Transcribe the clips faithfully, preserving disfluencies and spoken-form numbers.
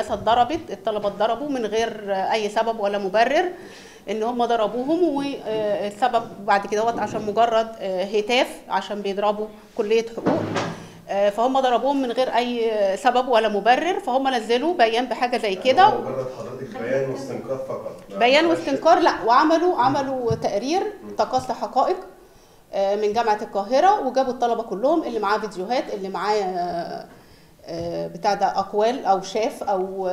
الهندسه اتضربت، الطلبه اتضربوا من غير اي سبب ولا مبرر ان هم ضربوهم، والسبب بعد كده عشان مجرد هتاف عشان بيضربوا كليه حقوق، فهم ضربوهم من غير اي سبب ولا مبرر، فهم نزلوا بيان بحاجه زي كده. مجرد حضرتك بيان واستنكار فقط؟ بيان واستنكار لا، وعملوا عملوا تقرير تقاصي حقائق من جامعه القاهره، وجابوا الطلبه كلهم اللي معاه فيديوهات، اللي معاه بتاع ده اقوال او شاف او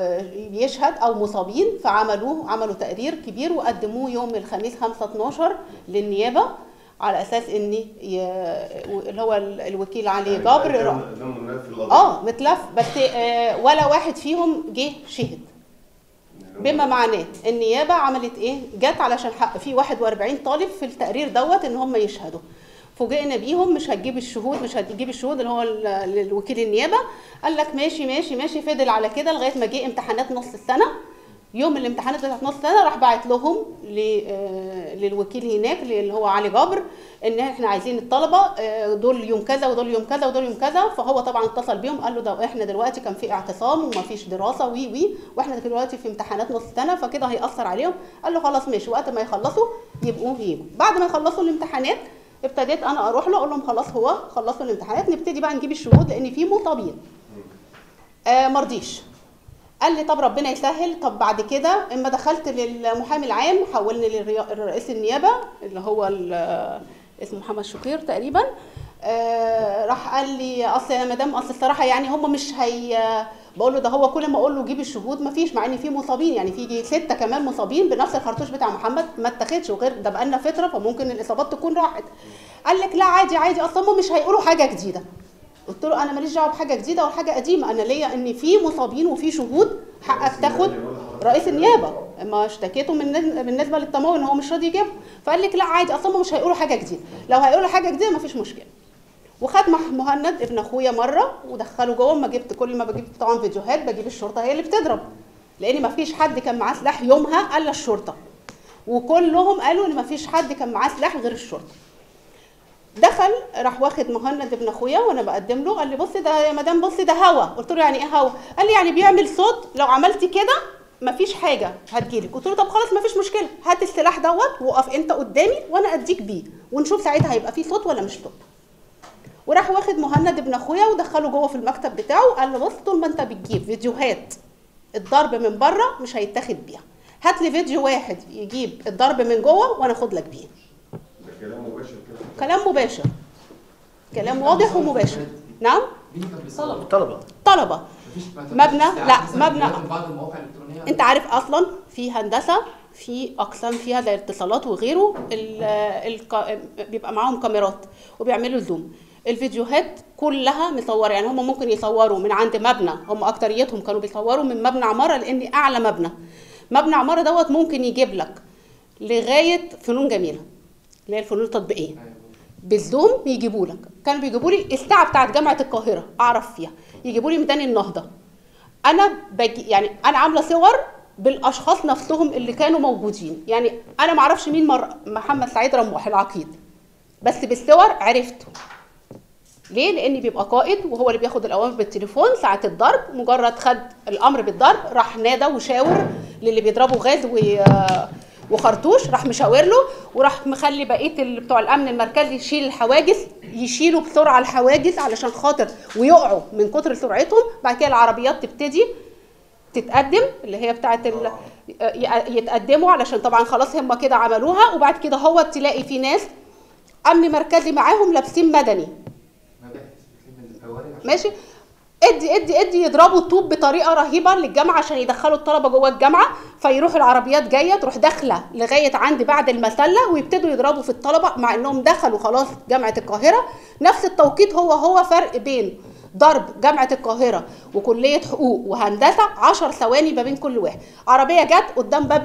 بيشهد او مصابين، فعملوه عملوا تقرير كبير وقدموه يوم الخميس خمسة اتناشر للنيابه على اساس ان اللي هو الوكيل علي جبر يعني اه متلف، بس آه ولا واحد فيهم جه شهد، بما معناه النيابه عملت ايه؟ جت علشان حق في واحد واربعين طالب في التقرير دوت ان هم يشهدوا، فوجئنا بيهم مش هتجيب الشهود، مش هتجيب الشهود اللي هو الوكيل النيابه، قال لك ماشي ماشي ماشي، فضل على كده لغايه ما جه امتحانات نص السنه. يوم الامتحانات بتاعت نص السنه راح باعت لهم للوكيل هناك اللي هو علي جبر ان احنا عايزين الطلبه دول يوم كذا ودول يوم كذا ودول يوم كذا، فهو طبعا اتصل بيهم قال له ده احنا دلوقتي كان في اعتصام ومفيش دراسه وي وي واحنا دلوقتي في امتحانات نص السنه فكده هيأثر عليهم، قال له خلاص ماشي وقت ما يخلصوا يبقوا يجوا. بعد ما يخلصوا الامتحانات ابتديت انا اروح له اقول لهم خلاص هو خلصوا الامتحانات نبتدي بقى نجيب الشهود لان في مطالبين. آه ما رضيش. قال لي طب ربنا يسهل. طب بعد كده اما دخلت للمحامي العام حولني لرئيس النيابه اللي هو اسمه محمد شقير تقريبا، آه راح قال لي اصل يا مدام اصل الصراحه يعني هم مش هي، بقول له ده هو كل ما اقول له جيب الشهود مفيش، مع ان في مصابين يعني في سته كمان مصابين بنفس الخرطوش بتاع محمد ما اتاخدش، وغير ده بقالنا فتره فممكن الاصابات تكون راحت. قال لك لا عادي عادي اصل هم مش هيقولوا حاجه جديده. قلت له انا ماليش دعوه بحاجه جديده ولا حاجه قديمه، انا ليا ان في مصابين وفي شهود حقك تاخد. رئيس النيابه ما اشتكيته من بالنسبه للطماوي ان هو مش راضي يجيبهم، فقال لك لا عادي اصل هم مش هيقولوا حاجه جديده، لو هيقولوا حاجه جديده مفيش مشكله. وخد مهند ابن اخويا مره ودخله جوه، ما جبت كل ما بجيب طبعا فيديوهات بجيب الشرطه هي اللي بتضرب، لان مفيش حد كان معاه سلاح يومها الا الشرطه، وكلهم قالوا ان مفيش حد كان معاه سلاح غير الشرطه. دخل راح واخد مهند ابن اخويا وانا بقدم له، قال لي بصي ده يا مدام بصي ده هوا. قلت له يعني ايه هوا؟ قال لي يعني بيعمل صوت لو عملتي كده مفيش حاجه هتجيلك. قلت له طب خلاص مفيش مشكله، هات السلاح دوت وقف انت قدامي وانا اديك بيه ونشوف ساعتها هيبقى فيه صوت ولا مش صوت. وراح واخد مهند ابن اخويا ودخله جوه في المكتب بتاعه، قال له بص طول ما انت بتجيب فيديوهات الضرب من بره مش هيتاخد بيها، هات لي فيديو واحد يجيب الضرب من جوه وانا اخد لك بيه. كلام مباشر، كلام مباشر، كلام واضح ومباشر. نعم طلبه طلبه طلبه مبنى لا مبنى انت عارف اصلا في هندسه في اقسام فيها زي الاتصالات وغيره ال ال بيبقى معاهم كاميرات وبيعملوا زوم، الفيديوهات كلها مصوره، يعني هم ممكن يصوروا من عند مبنى، هم اكتريتهم كانوا بيصوروا من مبنى عماره لان اعلى مبنى مبنى عماره دوت ممكن يجيب لك لغايه فنون جميله اللي هي الفنون التطبيقيه بالزوم يجيبوا لك، كانوا بيجيبوا لي الساعه بتاعت جامعه القاهره اعرف فيها، يجيبوا لي ميدان النهضه، انا بجي يعني انا عامله صور بالاشخاص نفسهم اللي كانوا موجودين، يعني انا ما اعرفش مين مر... محمد سعيد رموح العقيد بس بالصور عرفته. ليه؟ لان بيبقى قائد وهو اللي بياخد الاوامر بالتليفون ساعه الضرب، مجرد خد الامر بالضرب راح نادى وشاور للي بيضربوا غاز و وخرطوش، راح مشاور له وراح مخلي بقيه اللي بتوع الامن المركزي يشيل الحواجز، يشيلوا بسرعه الحواجز علشان خاطر ويقعوا من كتر سرعتهم، بعد كده العربيات تبتدي تتقدم اللي هي بتاعه ال... يتقدموا علشان طبعا خلاص هم كده عملوها، وبعد كده هو تلاقي في ناس امن مركزي معاهم لابسين مدني ماشي ادي ادي ادي يضربوا الطوب بطريقه رهيبه للجامعه عشان يدخلوا الطلبه جوه الجامعه، فيروح العربيات جايه تروح داخله لغايه عند بعد المسله ويبتدوا يضربوا في الطلبه مع انهم دخلوا خلاص جامعه القاهره نفس التوقيت، هو هو فرق بين ضرب جامعه القاهره وكليه حقوق وهندسه عشر ثواني ما بين كل واحد. عربيه جت قدام باب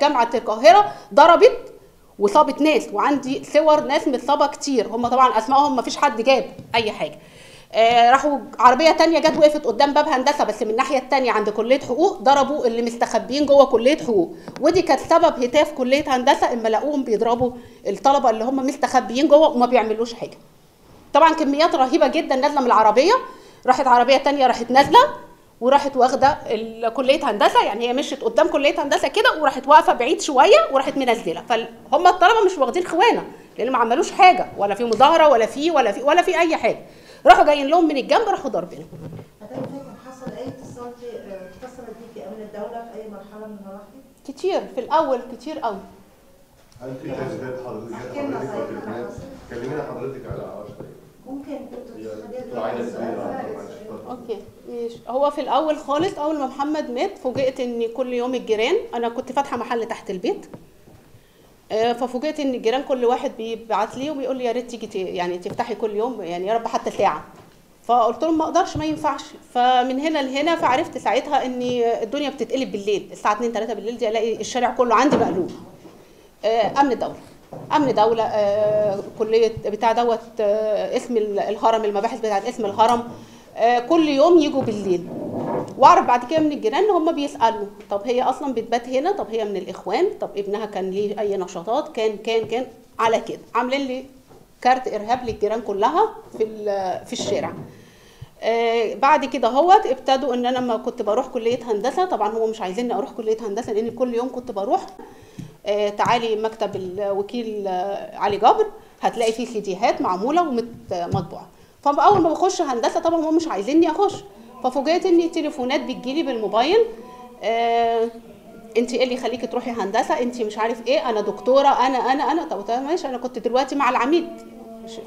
جامعه القاهره ضربت وصابت ناس، وعندي صور ناس متصابه كتير، هم طبعا اسمائهم ما فيش حد جاب اي حاجه. آه راحوا عربيه ثانيه جت وقفت قدام باب هندسه بس من الناحيه الثانيه عند كليه حقوق، ضربوا اللي مستخبيين جوه كليه حقوق، ودي كانت سبب هتاف كليه هندسه اما لاقوهم بيضربوا الطلبه اللي هم مستخبيين جوه وما بيعملوش حاجه. طبعا كميات رهيبه جدا نازله من العربيه، راحت عربيه ثانيه راحت نازله وراحت واخده كليه هندسه، يعني هي مشت قدام كليه هندسه كده وراحت واقفه بعيد شويه وراحت منزله. فهم الطلبه مش واخدين خوانه لان ما عملوش حاجه، ولا في مظاهره ولا في ولا في ولا في اي حاجه، راحوا جايين لهم من الجنب راحوا ضاربينهم. حضرتك حصل اي اتصال اتصلت بيكي امن الدوله في اي مرحله من المراحل؟ كتير في الاول، كتير قوي. هل في تسديد حضرتك؟ كلمينا حضرتك على عشرة ممكن اوكي ماشي. هو في الاول خالص اول ما محمد مات فوجئت ان كل يوم الجيران، انا كنت فاتحه محل تحت البيت، ففوجئت ان الجيران كل واحد بيبعت لي وبيقول لي يا ريت تيجي يعني تفتحي كل يوم، يعني يا رب حتى ساعه. فقلت لهم ما اقدرش ما ينفعش. فمن هنا لهنا فعرفت ساعتها ان الدنيا بتتقلب بالليل الساعه اتنين تلاته بالليل دي، الاقي الشارع كله عندي مقلوب. امن الدوله امن دوله آه، كليه بتاع دوت آه، اسم الهرم، المباحث بتاعت اسم الهرم، آه، كل يوم يجوا بالليل. واعرف بعد كده من الجيران ان هم بيسالوا طب هي اصلا بتبات هنا، طب هي من الاخوان، طب ابنها كان ليه اي نشاطات، كان كان كان على كده عاملين لي كارت ارهاب للجيران كلها في في الشارع. آه بعد كده هوت ابتدوا ان انا لما كنت بروح كليه هندسه، طبعا هم مش عايزيني اروح كليه هندسه لان كل يوم كنت بروح، تعالي مكتب الوكيل علي جبر هتلاقي فيه سيديهات معموله ومطبوعه. فاول ما بخش هندسه طبعا هم مش عايزيني اخش، ففوجئت ان تليفونات بتجيلي بالموبايل، آه انت ايه اللي يخليكي تروحي هندسه، انت مش عارف ايه، انا دكتوره، انا انا انا طب ماشي. انا كنت دلوقتي مع العميد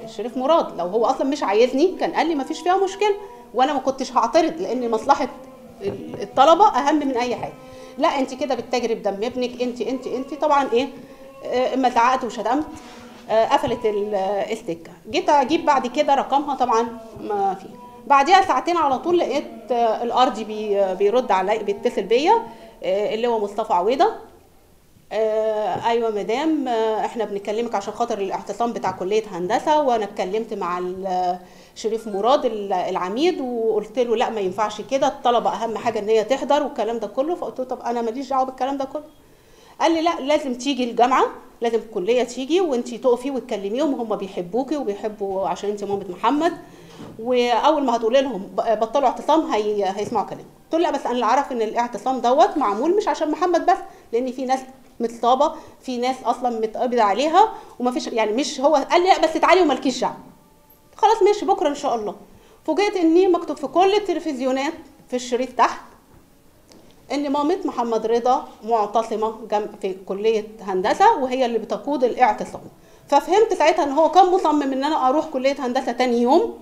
الشريف مراد، لو هو اصلا مش عايزني كان قال لي ما فيش فيها مشكله وانا ما كنتش هعترض لان مصلحه الطلبه اهم من اي حاجه. لا انت كده بتتاجري بدم ابنك، انت انت انت طبعا ايه، اما زعقت وشتمت قفلت السكه. جيت اجيب بعد كده رقمها طبعا ما في. بعديها ساعتين على طول لقيت الارضي بي بيرد عليا بيتصل بيا، اللي هو مصطفى عويضه، ايوه مدام احنا بنكلمك عشان خاطر الاعتصام بتاع كليه هندسه، وانا اتكلمت مع شريف مراد العميد وقلت له لا ما ينفعش كده، الطلبه اهم حاجه ان هي تحضر والكلام ده كله. فقلت له طب انا ماليش دعوه بالكلام ده كله. قال لي لا لازم تيجي الجامعه، لازم الكليه تيجي وانت تقفي وتكلميهم، هم بيحبوكي وبيحبوا عشان انت مامه محمد، واول ما هتقولي لهم بطلوا اعتصام هي هيسمعوا كلامك. قلت له لا بس انا اللي اعرف ان الاعتصام دوت معمول مش عشان محمد بس، لان في ناس متصابه، في ناس اصلا متقبض عليها وما فيش، يعني مش هو. قال لي لا بس تعالي ومالكيش دعوه. خلاص ماشي بكره ان شاء الله. فوجئت اني مكتوب في كل التلفزيونات في الشريط تحت ان مامه محمد رضا معتصمه في كليه هندسه وهي اللي بتقود الاعتصام. ففهمت ساعتها ان هو كان مصمم ان انا اروح كليه هندسه تاني يوم،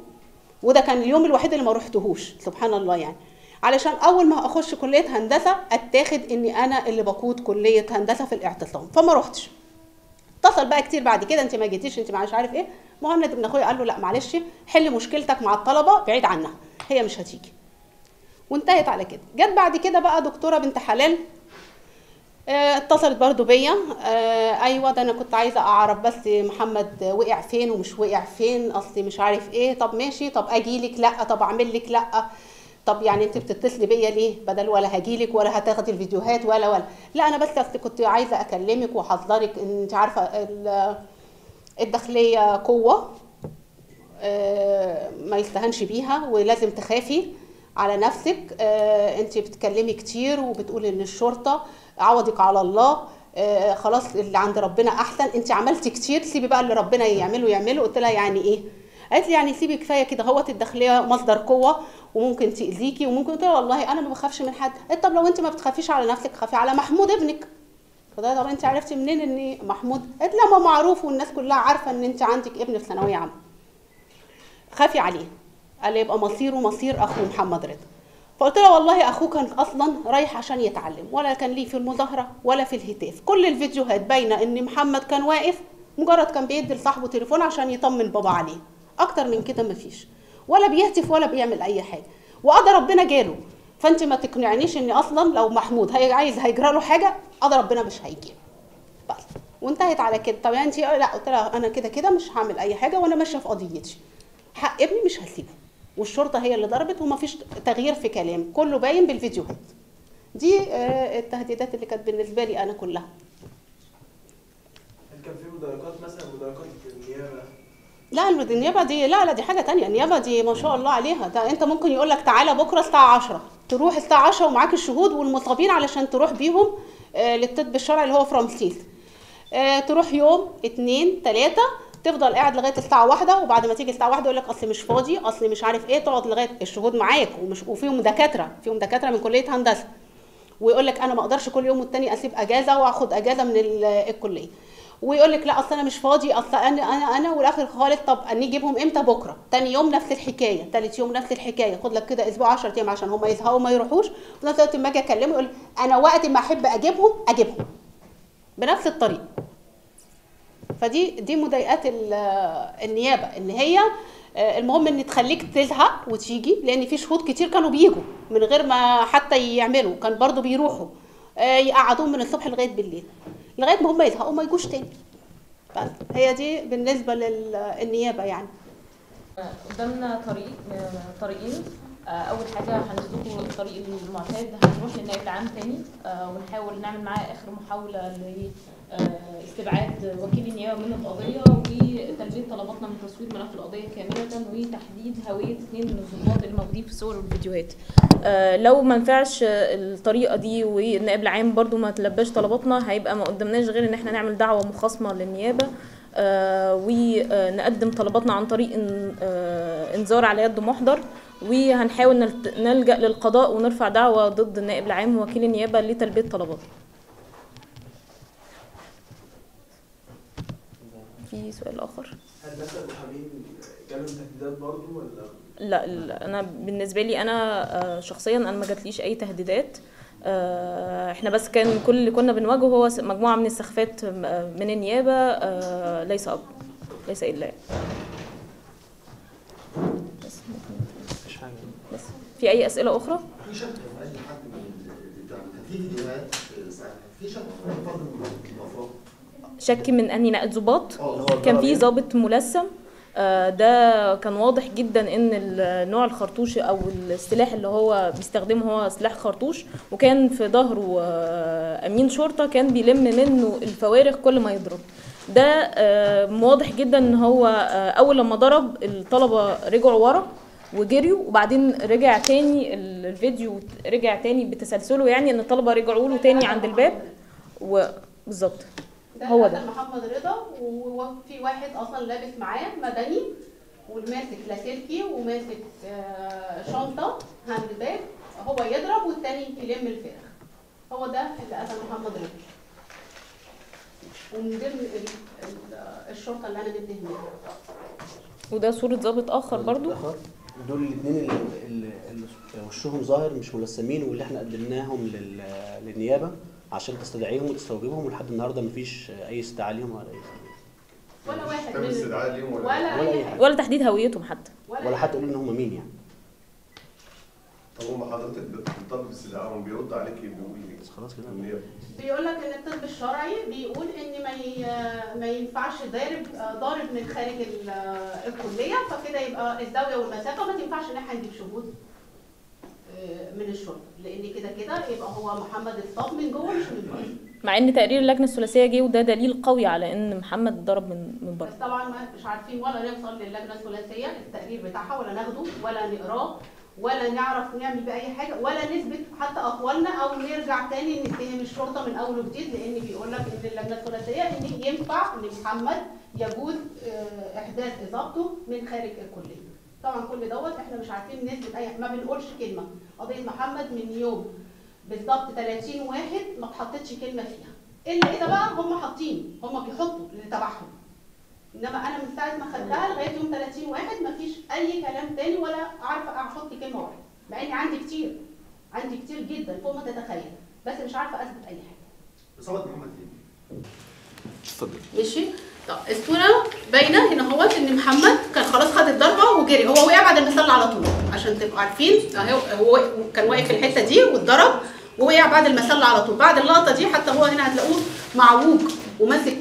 وده كان اليوم الوحيد اللي ما روحتهوش سبحان الله، يعني علشان اول ما اخش كليه هندسه اتاخد اني انا اللي بقود كليه هندسه في الاعتصام، فما روحتش. اتصل بقى كتير بعد كده انت ما جيتيش، انت مش عارف ايه. مهند ابن اخويا قال له لا معلش حل مشكلتك مع الطلبه بعيد عنها، هي مش هتيجي. وانتهت على كده. جت بعد كده بقى دكتوره بنت حلال اه اتصلت برضو بيا، اه ايوه ده انا كنت عايزه اعرف بس محمد وقع فين ومش وقع فين، اصلي مش عارف ايه. طب ماشي، طب اجي لك، لا طب اعمل لك، لا طب يعني انت بتتصلي بيا ليه بدل ولا هجيلك ولا هتاخدي الفيديوهات ولا ولا لا انا بس كنت عايزه اكلمك واحذرك ان انت عارفه الداخليه قوه ما يستهانش بيها ولازم تخافي على نفسك، انت بتكلمي كتير وبتقولي ان الشرطه عوضك على الله، خلاص اللي عند ربنا احسن، انت عملتي كتير سيبي بقى اللي ربنا يعمله يعمله. قلت لها يعني ايه؟ قالت لي يعني سيبي كفايه كده اهوت، الداخليه مصدر قوه وممكن تاذيكي وممكن. قلت لها والله انا ما بخافش من حد. قالت طب لو انت ما بتخافيش على نفسك خافي على محمود ابنك. فده طب انت عرفتي منين ان محمود؟ قالت لا ما معروف والناس كلها عارفه ان انت عندك ابن في ثانويه عامه. خافي عليه. قال لي يبقى مصيره مصير اخو محمد رضا. فقلت لها والله اخوه كان اصلا رايح عشان يتعلم، ولا كان ليه في المظاهره ولا في الهتاف، كل الفيديوهات باينه ان محمد كان واقف مجرد كان بيدي لصاحبه تليفون عشان يطمن بابا عليه. اكتر من كده مفيش، ولا بيهتف ولا بيعمل اي حاجه، وقضى ربنا جاله. فانت ما تقنعنيش ان اصلا لو محمود هي عايز هيجرى له حاجه قضى ربنا مش هيجي له. بس وانتهت على كده. طب انت لا، قلت لها انا كده كده مش هعمل اي حاجه وانا ماشيه في قضيتي، حق ابني مش هسيبه، والشرطه هي اللي ضربت ومفيش تغيير في كلام، كله باين بالفيديوهات. دي التهديدات اللي كانت بالنسبه لي انا كلها. هل كان في مداركات مثلا، مداركات النيابه لا النيابه دي لا لا دي حاجه ثانيه، النيابه دي ما شاء الله عليها، ده انت ممكن يقول لك تعالى بكره الساعه عشرة، تروح الساعه عشرة ومعاك الشهود والمطالبين علشان تروح بيهم للطب الشرعي اللي هو في رمسيس. تروح يوم اثنين ثلاثه تفضل قاعد لغايه الساعه واحدة، وبعد ما تيجي الساعه واحدة يقول لك اصل مش فاضي، اصل مش عارف ايه، تقعد لغايه الشهود معاك ومش وفيهم دكاتره، فيهم دكاتره من كليه هندسه، ويقول لك انا ما اقدرش كل يوم والتاني اسيب اجازه واخد اجازه من الكليه، ويقول لك لا اصل انا مش فاضي، اصل انا انا انا والاخر خالص. طب اني اجيبهم امتى؟ بكره. تاني يوم نفس الحكايه، ثالث يوم نفس الحكايه، خد لك كده اسبوع عشرة ايام عشان هم يزهقوا وما يروحوش. وفي نفس الوقت لما اجي اكلمه يقول انا وقت ما احب اجيبهم اجيبهم بنفس الطريقه. فدي دي مضايقات النيابه، ان هي المهم ان تخليك تزهق وتيجي، لان في شهود كتير كانوا بيجوا من غير ما حتى يعملوا، كان برضو بيروحوا يقعدوهم من الصبح لغايه بالليل لغايه ما هم يزهقوا ما يجوش تاني. بس هي دي بالنسبه للنيابه يعني. قدامنا طريق طريقين، اول حاجه هنسلكه الطريق المعتاد، هنروح للنائب العام تاني ونحاول نعمل معاه اخر محاوله لاستبعاد وكيل النيابه من القضيه وتلبيه طلباتنا من تصوير ملف القضيه كامله وتحديد هويه اثنين من الضباط اللي موجودين في الصور والفيديوهات. لو ما نفعش الطريقه دي والنائب العام برده ما تلباش طلباتنا، هيبقى ما قدمناش غير ان احنا نعمل دعوه مخاصمه للنيابه ونقدم طلباتنا عن طريق انذار على يد محضر، وهنحاول نلجأ للقضاء ونرفع دعوة ضد النائب العام ووكيل النيابة لتلبية طلباته. في سؤال آخر؟ هل الناس المحامين جالهم تهديدات برضه ولا؟ لا أنا بالنسبة لي أنا شخصيا أنا ما جاتليش أي تهديدات، احنا بس كان كل اللي كنا بنواجهه هو مجموعة من السخفات من النيابة ليس أب ليس إلا. في اي اسئله اخرى؟ في شك في اي حد من الدعم، كان في فيديوهات في شك من فرد من الافراد، شك من انهي الضباط؟ كان في ضابط ملثم، ده كان واضح جدا ان النوع الخرطوش او السلاح اللي هو بيستخدمه هو سلاح خرطوش، وكان في ظهره امين شرطه كان بيلم منه الفوارغ كل ما يضرب. ده واضح جدا ان هو اول لما ضرب الطلبه رجعوا ورا وجريوا، وبعدين رجع تاني الفيديو رجع تاني بتسلسله، يعني ان الطلبه رجعوا له تاني عند الباب وبالظبط هو ده محمد رضا. وفي واحد اصلا لابس معاه مدني وماسك لاسلكي وماسك شنطه عند الباب، هو يضرب والتاني يلم الفارغ، هو ده اللي قتل محمد رضا، ومن ضمن الشرطه اللي انا جبت هناك. وده صوره ضابط اخر برضو، دول الاثنين اللي وشهم ظاهر مش ملثمين واللي احنا قدمناهم للنيابه عشان تستدعيهم وتستوجبهم، ولحد النهارده مفيش اي استدعاء ليهم ولا اي ولا واحد من استدعاء ليهم ولا ولا, ولا, ولا, ولا تحديد هويتهم حتى ولا, ولا حتى قالوا ان هم مين يعني. طب هم حضرتك بالطب الاستدعاء بيرد عليكي بيقول ايه؟ بس خلاص كده بيقول لك ان الطب الشرعي بيقول ان ما ما ينفعش ضارب ضارب من خارج الكليه، فكده يبقى الزاويه والمسافه ما تنفعش ان احنا نجيب شهود من الشرطه، لان كده كده يبقى هو محمد اتصاب من جوه مش من بره، مع ان تقرير اللجنه الثلاثيه جه وده دليل قوي على ان محمد ضرب من من بره. بس طبعا مش عارفين ولا نوصل للجنه الثلاثيه التقرير بتاعها ولا ناخده ولا نقراه ولا نعرف نعمل بأي حاجه ولا نثبت حتى اقوالنا او نرجع تاني نتهم الشرطه من اول وجديد، لان بيقول لك ان اللجنه الثلاثيه ان ينفع ان محمد يجوز احداث اصابته من خارج الكليه. طبعا كل دوت احنا مش عارفين نثبت اي، ما بنقولش كلمه. قضيه محمد من يوم بالظبط ثلاثين واحد ما اتحطتش كلمه فيها، الا اذا بقى هم حاطين هم بيحطوا اللي تبعهم، انما انا من ساعه ما خدتها لغايه يوم ثلاثين واحد مفيش اي كلام تاني ولا عارفه احط كلمه واحده، مع اني عندي كتير عندي كتير جدا فوق ما تتخيل، بس مش عارفه اثبت اي حاجه. اصابه محمد ايه؟ اتفضل. ماشي؟ طب الصوره باينه هنا اهوت ان محمد كان خلاص خد الضربه وجري، هو وقع بعد ما صلى على طول عشان تبقوا عارفين، اهو هو كان واقف في الحته دي واتضرب ووقع بعد ما صلى على طول. بعد اللقطه دي حتى هو هنا هتلاقوه معوج وماسك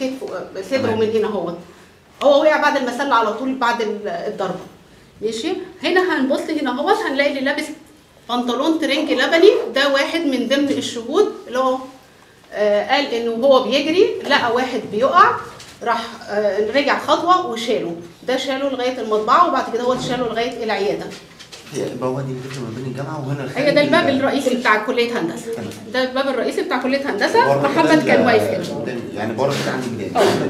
كتفه صدره من هنا اهوت، هو وقع بعد المسله على طول بعد الضربه. ماشي؟ هنا هنبص هنا اهوت هنلاقي اللي لابس بنطلون ترنج لبني ده واحد من ضمن الشهود اللي هو قال انه هو بيجري لقى واحد بيقع راح رجع خطوه وشاله، ده شاله لغايه المطبعه وبعد كده هو شاله لغايه العياده. هي البوابه دي اللي ما بين الجامعه وهنا الخارج. هي ده الباب الرئيسي بتاع كليه هندسه. ده الباب الرئيسي بتاع كليه هندسه. محمد كان واقف كده. يعني بره كده عندي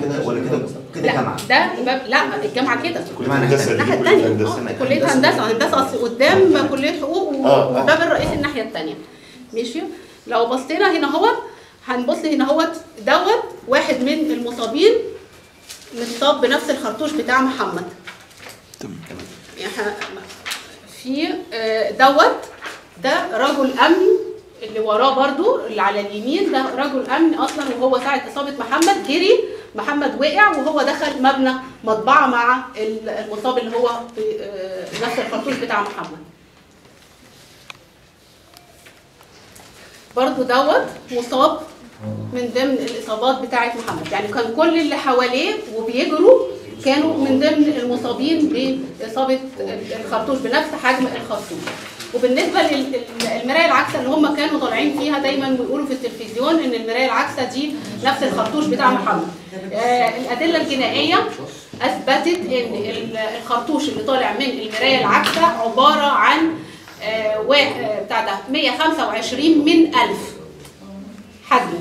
كده ولا كده كده جامعه. ده الباب، لا الجامعه كده. كليه هندسه الناحيه الثانيه. كليه هندسه هندسه اصل قدام كليه حقوق والباب الرئيسي الناحيه الثانيه. ماشي؟ لو بصينا هنا اهوت هنبص هنا اهوت دوت واحد من المصابين متصاب بنفس الخرطوش بتاع محمد. تمام تمام. في دوت ده رجل امن اللي وراه برده اللي على اليمين ده رجل امن اصلا وهو ساعه اصابه محمد جري، محمد وقع وهو دخل مبنى مطبعه مع المصاب اللي هو نفس الخرطوش بتاع محمد. برده دوت مصاب من ضمن الاصابات بتاعه محمد، يعني كان كل اللي حواليه وبيجروا كانوا من ضمن المصابين باصابه الخرطوش بنفس حجم الخرطوش. وبالنسبه للمرايه العكسه اللي هم كانوا طالعين فيها دايما بيقولوا في التلفزيون ان المرايه العكسه دي نفس الخرطوش بتاع محمد. آه الادله الجنائيه اثبتت ان الخرطوش اللي طالع من المرايه العكسه عباره عن آه بتاع ده مئة وخمسة وعشرين من ألف حجم،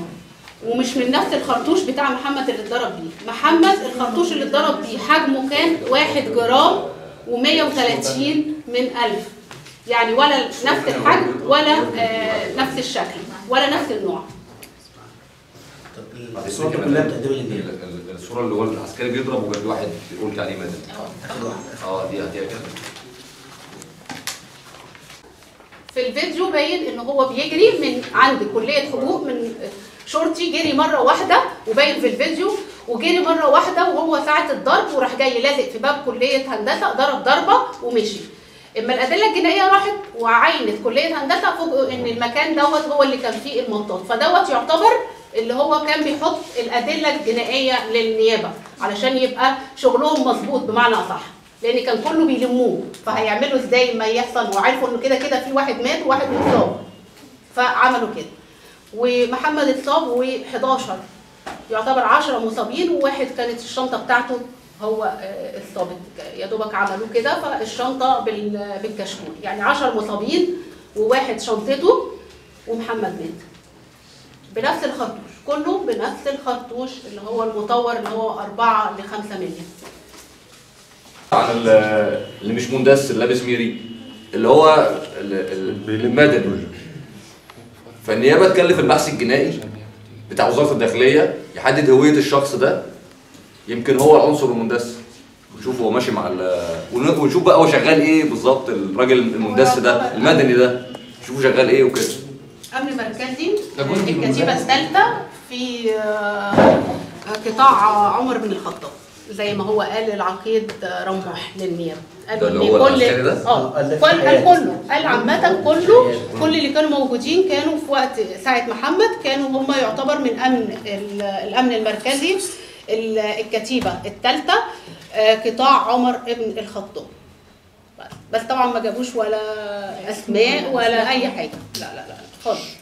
ومش من نفس الخرطوش بتاع محمد اللي اتضرب بيه. محمد الخرطوش اللي اتضرب بيه حجمه كان واحد جرام ومئة وثلاثين من ألف، يعني ولا نفس الحجم ولا آه نفس الشكل ولا نفس النوع. الصورة كلها بتقدم لي الصورة اللي هو العسكري بيضرب وجنب واحد بيقول تعليم مدني. اه اه دي هتبقى في الفيديو باين ان هو بيجري من عند كلية حقوق، من شرطي جري مره واحده وباين في الفيديو، وجري مره واحده وهو ساعه الضرب وراح جاي لازق في باب كليه هندسه، ضرب ضربه ومشي. اما الادله الجنائيه راحت وعينت كليه هندسه، فوجئوا ان المكان دوت هو اللي كان فيه المنطاد، فدوت يعتبر اللي هو كان بيحط الادله الجنائيه للنيابه علشان يبقى شغلهم مظبوط بمعنى اصح، لان كان كله بيلموه، فهيعملوا ازاي ما يحصل وعرفوا انه كده كده في واحد مات وواحد مصاب، فعملوا كده. ومحمد اتصاب وحداشر يعتبر عشرة مصابين، وواحد كانت الشنطه بتاعته هو اتصابت يا دوبك عملوه كده فالشنطه بالكشكول، يعني عشرة مصابين وواحد شنطته ومحمد مات بنفس الخرطوش، كله بنفس الخرطوش اللي هو المطور اللي هو أربعة لخمسة مللي. عن اللي مش مندس اللي لابس ميري اللي هو المدني، فالنيابه تكلف البحث الجنائي بتاع وزاره الداخليه يحدد هويه الشخص ده، يمكن هو العنصر المندس، ونشوف هو ماشي مع ال ونشوف بقى هو شغال ايه بالظبط، الراجل المندس ده المدني ده نشوفه شغال ايه وكده. امن مركزي الكتيبه الثالثه في قطاع عمر بن الخطاب زي ما هو قال العقيد رموح للنيابه، قال ان كل اه قال كله قال عامه كله كل اللي كانوا موجودين كانوا في وقت ساعه محمد كانوا هم يعتبر من امن الامن المركزي الكتيبه الثالثه قطاع عمر بن الخطاب، بس طبعا ما جابوش ولا اسماء ولا اي حاجه، لا لا لا خالص.